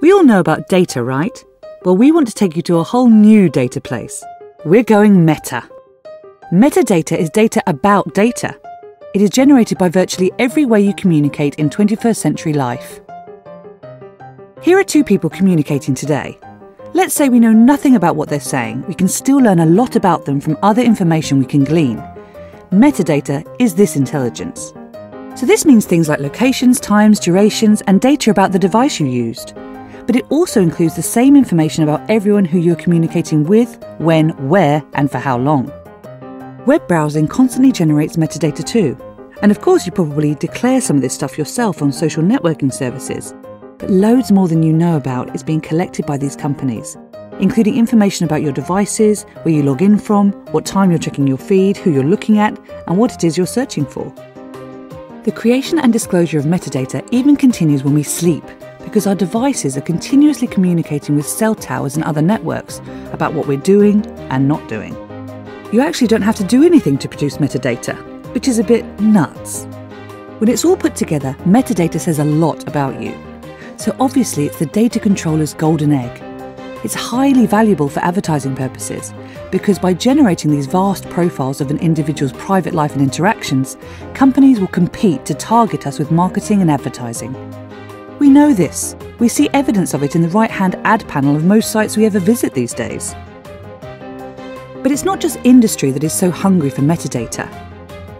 We all know about data, right? Well, we want to take you to a whole new data place. We're going meta. Metadata is data about data. It is generated by virtually every way you communicate in 21st century life. Here are two people communicating today. Let's say we know nothing about what they're saying. We can still learn a lot about them from other information we can glean. Metadata is this intelligence. So this means things like locations, times, durations, and data about the device you used. But it also includes the same information about everyone who you're communicating with, when, where, and for how long. Web browsing constantly generates metadata too. And of course, you probably declare some of this stuff yourself on social networking services. But loads more than you know about is being collected by these companies, including information about your devices, where you log in from, what time you're checking your feed, who you're looking at, and what it is you're searching for. The creation and disclosure of metadata even continues when we sleep, because our devices are continuously communicating with cell towers and other networks about what we're doing and not doing. You actually don't have to do anything to produce metadata, which is a bit nuts. When it's all put together, metadata says a lot about you. So obviously it's the data controller's golden egg. It's highly valuable for advertising purposes, because by generating these vast profiles of an individual's private life and interactions, companies will compete to target us with marketing and advertising. We know this. We see evidence of it in the right-hand ad panel of most sites we ever visit these days. But it's not just industry that is so hungry for metadata.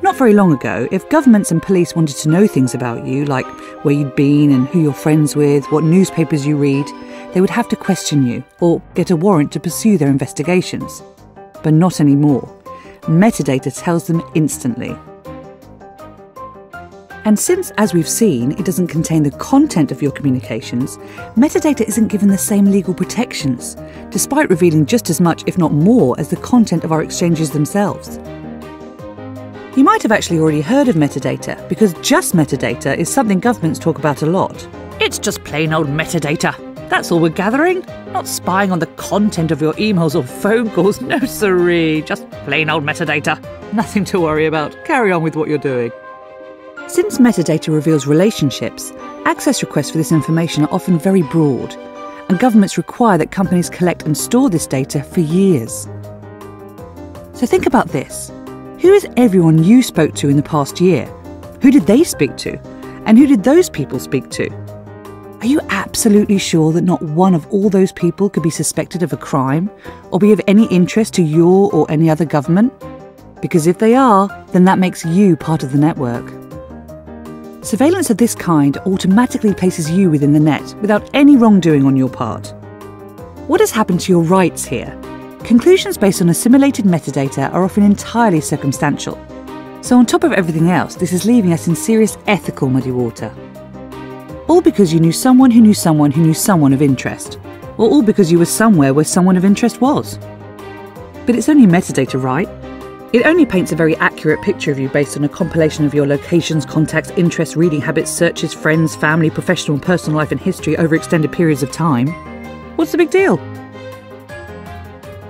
Not very long ago, if governments and police wanted to know things about you, like where you'd been and who you're friends with, what newspapers you read, they would have to question you or get a warrant to pursue their investigations. But not anymore. Metadata tells them instantly. And since, as we've seen, it doesn't contain the content of your communications, metadata isn't given the same legal protections, despite revealing just as much, if not more, as the content of our exchanges themselves. You might have actually already heard of metadata, because just metadata is something governments talk about a lot. It's just plain old metadata. That's all we're gathering. Not spying on the content of your emails or phone calls. No siree, just plain old metadata. Nothing to worry about. Carry on with what you're doing. Since metadata reveals relationships, access requests for this information are often very broad, and governments require that companies collect and store this data for years. So think about this. Who is everyone you spoke to in the past year? Who did they speak to? And who did those people speak to? Are you absolutely sure that not one of all those people could be suspected of a crime or be of any interest to your or any other government? Because if they are, then that makes you part of the network. Surveillance of this kind automatically places you within the net without any wrongdoing on your part. What has happened to your rights here? Conclusions based on assimilated metadata are often entirely circumstantial. So on top of everything else, this is leaving us in serious ethical muddy water. All because you knew someone who knew someone who knew someone of interest. Or all because you were somewhere where someone of interest was. But it's only metadata, right? It only paints a very accurate picture of you based on a compilation of your locations, contacts, interests, reading habits, searches, friends, family, professional and personal life and history over extended periods of time. What's the big deal?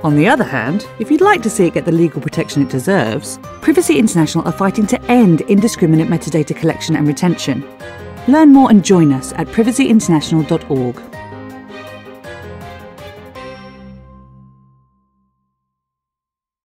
On the other hand, if you'd like to see it get the legal protection it deserves, Privacy International are fighting to end indiscriminate metadata collection and retention. Learn more and join us at privacyinternational.org.